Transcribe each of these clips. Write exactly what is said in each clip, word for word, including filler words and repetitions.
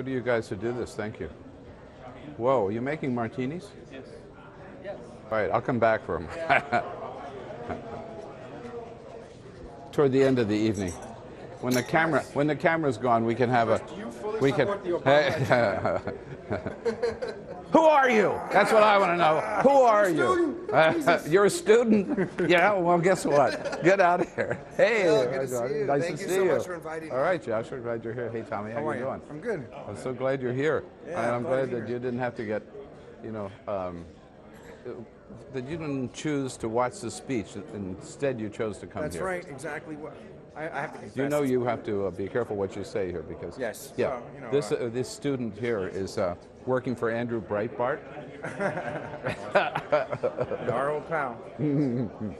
Good to you guys who did this. Thank you. Whoa, are you making martinis? Yes. Yes. All right, I'll come back for them. Toward the end of the evening, when the camera when the camera's gone, we can have a Do you fully we can. The Who are you? That's what I want to know. Who are you? Uh, you're a student? Yeah. Well, guess what? Get out of here. Hey. Oh, good to see you. Nice Thank to you see so you. much for inviting me. All right, Josh. We're glad you're here. Hey, Tommy. How, how are you doing? I'm good. I'm so glad you're here. Yeah, and I'm glad that you didn't have to get, you know, um, that you didn't choose to watch the speech. Instead, you chose to come That's here. That's right. Exactly what. I, I have to confess. You know you have to uh, be careful what you say here because yes, yeah, so, you know, this uh, this student here is uh, working for Andrew Breitbart, our old pal.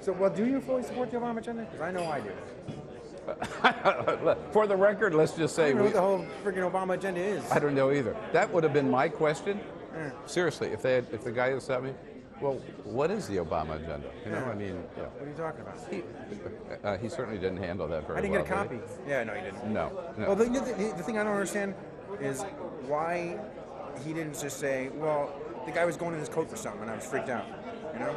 So, well, do you fully support the Obama agenda? Because I know I do. For the record, let's just say I don't know we, what the whole freaking Obama agenda is. I don't know either. That would have been my question. Mm. Seriously, if they had, if the guy had sent me. Well, what is the Obama agenda? You know, yeah. I mean, yeah. What are you talking about? He, uh, he certainly didn't handle that very well. I didn't well, get a copy. Yeah, no, he didn't. No. no. Well, the, the, the thing I don't understand is why he didn't just say, well, the guy was going in his coat for something, and I was freaked out. You know,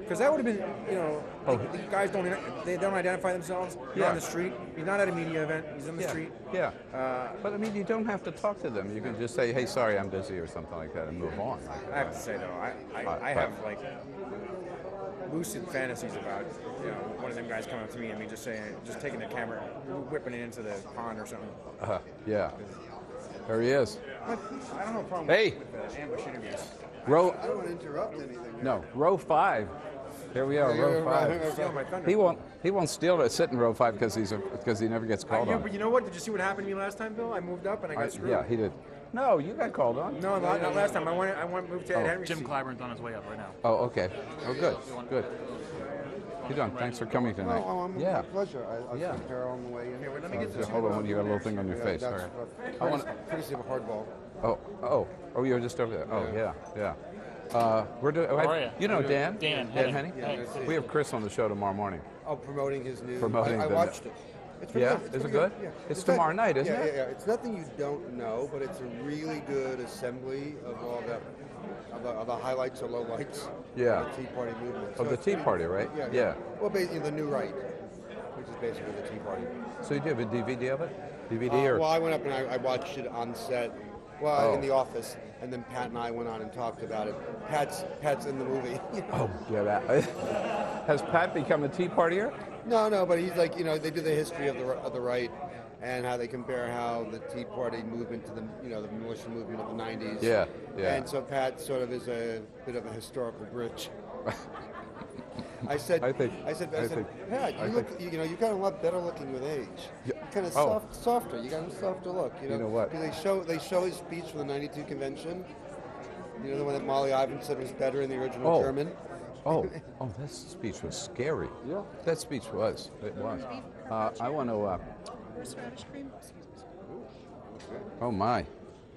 because that would have been, you know, oh. the, the guys don't they don't identify themselves. They're yeah. on the street. He's not at a media event. He's on the yeah. street. Yeah. Uh, but I mean, you don't have to talk to them. You can just say, "Hey, sorry, I'm busy," or something like that, and move on. I have to say though, I I, uh, I have like lucid fantasies about you know one of them guys coming up to me and me just saying, just taking the camera, whipping it into the pond or something. Uh, yeah. There he is. But I don't know. Problem hey. With the ambush interviews. Row, I don't want to interrupt anything. No, row five. Here we are, row five. He won't. He won't steal to sit in row five because he's because he never gets called uh, yeah, on. But you know what? Did you see what happened to me last time, Bill? I moved up and I got I, screwed. Yeah, he did. No, you got called on. No, not, not last time. I went. I went moved to oh. Ed Henry. Jim Clyburn's on his way up right now. Oh, okay. Oh, good. Good. You're done. Thanks for coming tonight. Oh, I'm yeah. My pleasure. I, I'll yeah. see Carol on the way in. Here, well, let me get this. Hold on. You got a little thing on your yeah, face. All right. I want to. Have a hardball. Oh, oh, oh, you were just over there. Oh, yeah, yeah. yeah. Uh, we're doing. You? you know Dan? Dan, Dan, Dan Henning. Henning? Yeah, we have Chris on the show tomorrow morning. Oh, promoting his new. Promoting. I, I watched it. It's pretty yeah, good. It's is it good? good? Yeah. It's, it's tomorrow not, night, isn't yeah, it? Yeah, yeah. It's nothing you don't know, but it's a really good assembly of all the of the, of the highlights or lowlights. Yeah. Of the Tea Party movement. So of the Tea Party, right? Yeah. yeah. yeah. Well, basically the new right, which is basically the Tea Party. So you do have a D V D of it? D V D uh, or? Well, I went up and I, I watched it on set. Well, oh. in the office, and then Pat and I went on and talked about it. Pat's Pat's in the movie. You know? Oh, yeah, that. Has Pat become a Tea Partier? No, no, but he's like, you know, they do the history of the of the right, and how they compare how the Tea Party movement to the you know the militia movement of the nineties. Yeah, yeah. And so Pat sort of is a bit of a historical bridge. I said, I, think, I said, I, I said, think, Pat, you I look, you, you know, you got a lot better looking with age. You're kind of soft, oh. softer. You got a softer look. You know, you know what? They show, they show his speech from the ninety-two convention. You know, the one that Molly Ivins said was better in the original oh. German. Oh, oh, that speech was scary. Yeah, that speech was. It was. Uh, I want to. Uh, oh my.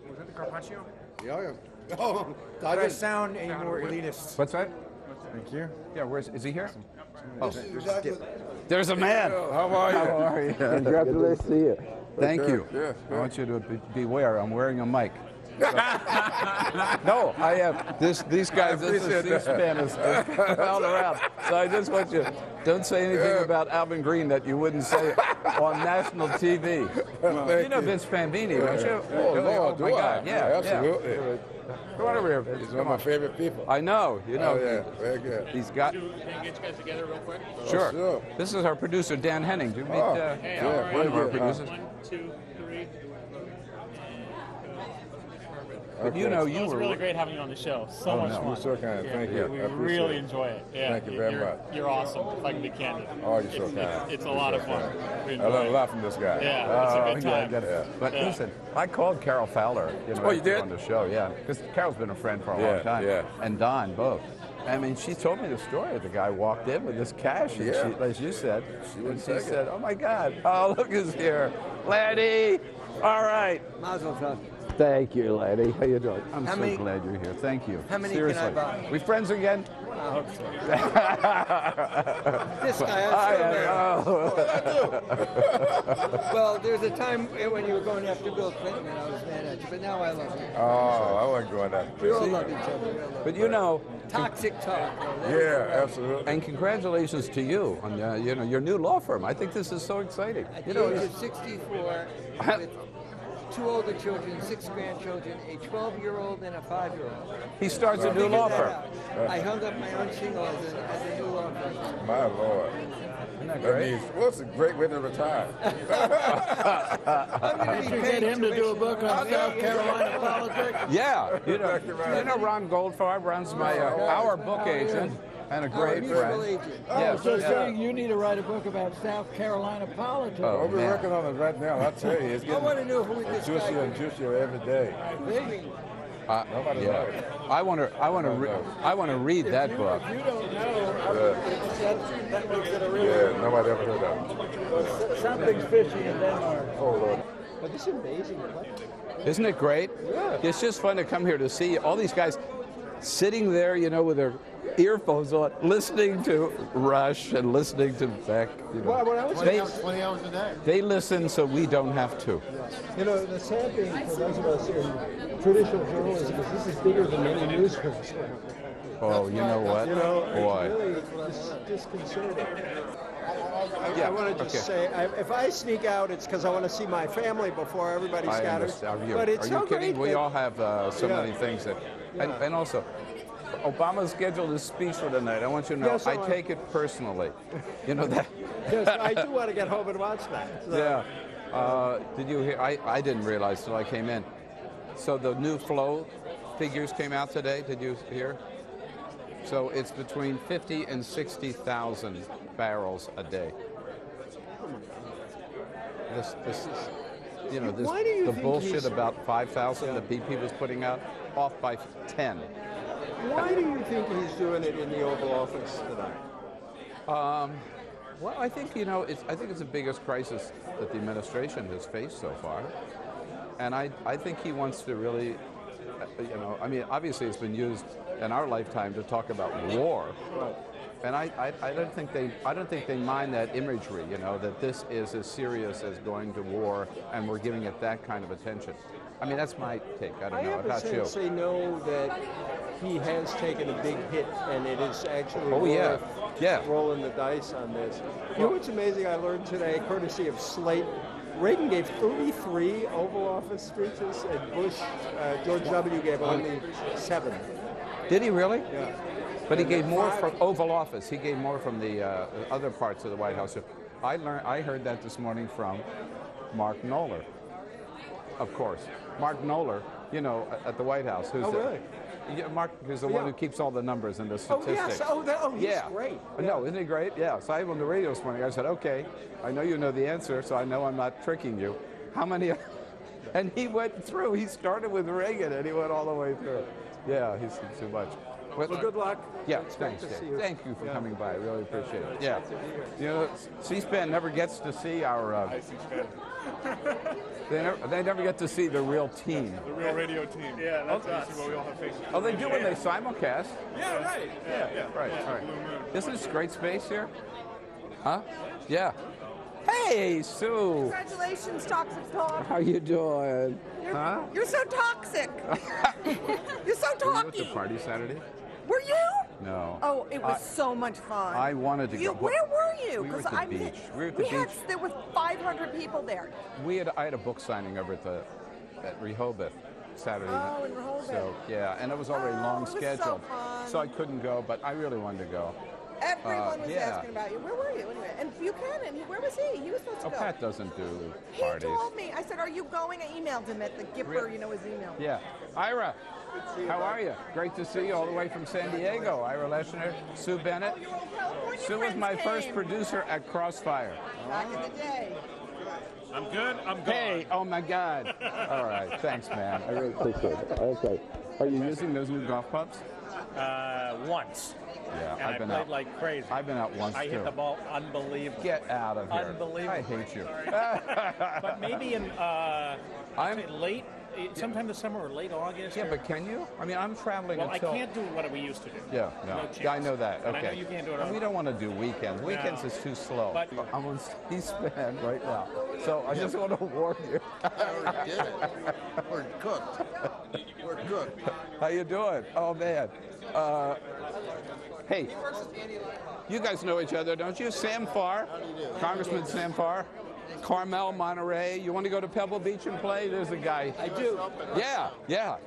Was that the carpaccio? Yeah. yeah. Oh, does I sound any more elitist? What's that? Thank you. Yeah, where's is he here? Oh, there's a man. How are you? How are you? Congratulations. To see you. Thank sure. you. Yeah, sure. I want you to be, beware. I'm wearing a mic. So. No, I have this. These guys. This is C SPAN is all around. So I just want you. Don't say anything yeah. about Alvin Green that you wouldn't say on national T V. Well, you know Vince Fambini, don't you? Oh, no, oh do my I? God! Yeah, yeah absolutely. Yeah. Come on over here. He's one of my favorite people. I know. You know. Oh, yeah. Very good. He's got. Can I get you guys together real quick? Sure. Oh, sure. This is our producer, Dan Henning. Do you meet oh, uh, hey, yeah, right. one of our producers? One, two, three. But okay. you know, you well, it's were really great having you on the show. So oh, much no. fun. You're so kind. Yeah, Thank we, you. We really it. enjoy it. Yeah, Thank you very you're, much. You're awesome. If I can be candid. Oh, you're so it's, kind. It's, it's a lot so of fun. I learned a lot from this guy. Yeah, oh, it's a good time. Yeah, yeah. But yeah. listen, I called Carol Fowler. You know, oh, you did? On the show, yeah. Because Carol's been a friend for a yeah, long time. Yeah. And Don both. I mean, she told me the story. The guy walked in with this cash, and yeah. she, as you said, she, and she said, "Oh my God! Oh, look who's here, Lenny! All right." Mazel tov. Thank you, Lenny. How you doing? I'm how so many, glad you're here. Thank you. How many Seriously. can I buy? We friends again? I hope so. This guy, I still I Well, there's a time when you were going after Bill Clinton and I was mad at you, but now I love you. Oh, so, I wasn't going after Bill. We all love each other. We all love but you know... Toxic Talk. Yeah, absolutely. And congratulations to you on uh, you know, your new law firm. I think this is so exciting. At the you know, age of sixty-four, with two older children, six grandchildren, a twelve-year-old and a five-year-old. He starts so a new law firm. Uh, I hung up my own shingle as a, as a new law firm. My Lord. Isn't that great? That means, well, it's a great way to retire. I'm going to be paid him to do a book on South Carolina politics. Yeah. You know, you know Ron Goldfarb runs my uh, our book agent. And a great oh, friend. Agent. Oh, yes. So yeah. saying you need to write a book about South Carolina politics. Oh, we're man. working on it right now. I'll tell you, it's getting I want to know who this juicier guy and juicier every day. Uh, Nobody yeah. knows. I want to. I want to. Re I want to read if that you, book. If you don't know. Yeah. That makes it a real yeah. Book. Nobody ever heard of it. Something's fishy in Denmark. Oh Lord. But this is amazing. Isn't it great? Yeah. It's just fun to come here to see all these guys sitting there, you know, with their earphones on, listening to Rush and listening to Beck. You know. Well, when I was they, twenty hours a day. They listen so we don't have to. You know, the sad thing for those of us here in traditional journalism is this is bigger than many newsrooms. Oh, you know what? You know, boy. It's really dis disconcerting. I, I, yeah, I want to just okay. say, I, if I sneak out, it's because I want to see my family before everybody scatters. I understand. But it's Are you so kidding? Great we that, all have uh, so yeah. many things that... Yeah. And, and also... Obama's scheduled his speech for tonight. I want you to know, yes, so I I'm... take it personally. You know that. Yes, I do want to get home and watch that. So. Yeah. Uh, did you hear? I, I didn't realize till I came in. So the new flow figures came out today. Did you hear? So it's between fifty and sixty thousand barrels a day. This, this is, you know, this, Why do you the think bullshit he's... about five thousand that B P was putting out, off by ten. Why do you think he's doing it in the Oval Office tonight? Um, well, I think, you know, it's, I think it's the biggest crisis that the administration has faced so far. And I, I think he wants to really, you know, I mean, obviously it's been used in our lifetime to talk about war. Right. And I, I, I don't think they, I don't think they mind that imagery, you know, that this is as serious as going to war and we're giving it that kind of attention. I mean, that's my take. I don't know about you. I have a sense they know that he has taken a big hit, and it is actually oh, yeah. Yeah. rolling the dice on this. You know what's amazing I learned today, courtesy of Slate? Reagan gave thirty-three Oval Office speeches, and Bush, uh, George W. gave only seven. Did he really? Yeah. But and he gave more from Oval Office. He gave more from the uh, other parts of the White House. I learned. I heard that this morning from Mark Knoller. Of course. Mark Knoller, you know, at the White House. Who's oh, really? The, yeah, Mark is the yeah. one who keeps all the numbers and the statistics. Oh, yes. Oh, that, oh he's yeah. great. Yeah. No, isn't he great? Yeah. So I was on the radio this morning. I said, okay, I know you know the answer, so I know I'm not tricking you. How many? Are... And he went through. He started with Reagan, and he went all the way through. Yeah, he's too much. Well, well, good luck. Yeah, it's thanks. To see you. Thank you for yeah. coming by. I really appreciate it. Yeah. You know, C SPAN never gets to see our... Uh, they, never, they never get to see the real team. That's the real radio team. Yeah, that's us. What we all have faces. Oh, they do when they simulcast. Yeah, right. Yeah, yeah, yeah. Right, yeah. right. Isn't this great space here? Huh? Yeah. Hey, Sue. Congratulations, Toxic Talk. How you doing? You're, huh? You're so toxic. You're so talky. Were you at the party Saturday? Were you? No. Oh, it was I, so much fun. I wanted to you, go. Where were you? We were at the I, beach. We were at the we beach. Had, there were five hundred people there. We had, I had a book signing over at, the, at Rehoboth Saturday night. Oh, in Rehoboth. So, yeah, and it was already oh, long it was scheduled. So, fun. So I couldn't go, but I really wanted to go. Everyone uh, was yeah. asking about you. Where were you anyway? And Buchanan, where was he? He was supposed to oh, go. Oh, Pat doesn't do parties. He told me. I said, are you going? I emailed him at the Gipper, really? You know his email. Yeah. Ira, how are you? Great to see you all the way from San Diego. Ira Leshner, Sue Bennett. Oh, Sue was my came. first producer at Crossfire. Back in the day. I'm good. I'm good. Hey, oh my God. All right. Thanks, man. I really appreciate it. Okay. Are you using those new golf pups? Uh, once. Yeah, and I've I been played out like crazy. I've been out once. I too. hit the ball unbelievable. Get out of here! Unbelievable. I hate you. But maybe in uh, I'm late sometime yeah. this summer or late August. Yeah, or... but can you? I mean, I'm traveling. Well, until... I can't do what we used to do. Yeah, no, no yeah, I know that. Okay. And I know you can't do it. All we don't want to do weekends. No. Weekends is too slow. But... I'm on C SPAN right now, so I just want to warn you. I did it. We're cooked. We're cooked. How you doing? Oh man. Uh, hey, you guys know each other, don't you? Sam Farr, Congressman Sam Farr. Carmel, Monterey. You want to go to Pebble Beach and play? There's a guy. I do. Yeah, yeah.